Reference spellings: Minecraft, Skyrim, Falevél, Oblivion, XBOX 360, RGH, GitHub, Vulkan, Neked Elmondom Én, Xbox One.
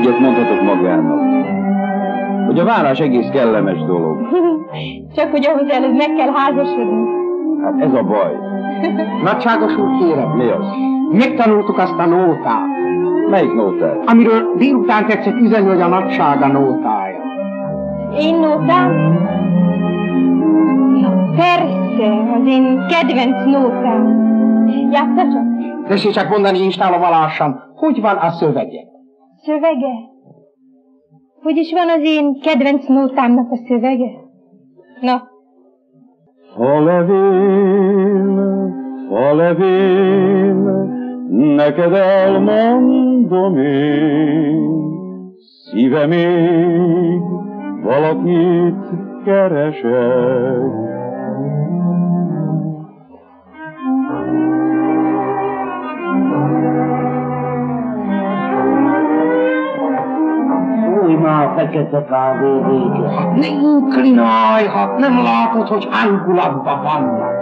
egyet mondhatok magának, hogy a vállás egész kellemes dolog. Csak hogy ahhoz előbb meg kell házasodni. Hát ez a baj. Nagyságos úr, kérem. Mi az? Megtanultuk azt a nótát. Melyik nótát? Amiről délután tetszett üzenni, hogy a nagysága nótája. Én nótám? Ja, persze, az én kedvenc nótám. Játsza csak. Tessék csak mondani, instálom alássam. Hogy van a szövege? Szövege? Hogy is van az én kedvenc nótámnak a szövege? Na. Falevél, falevél, neked elmondom én, szívemig valakit keresek. A fekete kávé vége. Ne inklinálj, hát nem látod, hogy ánkulatban vannak.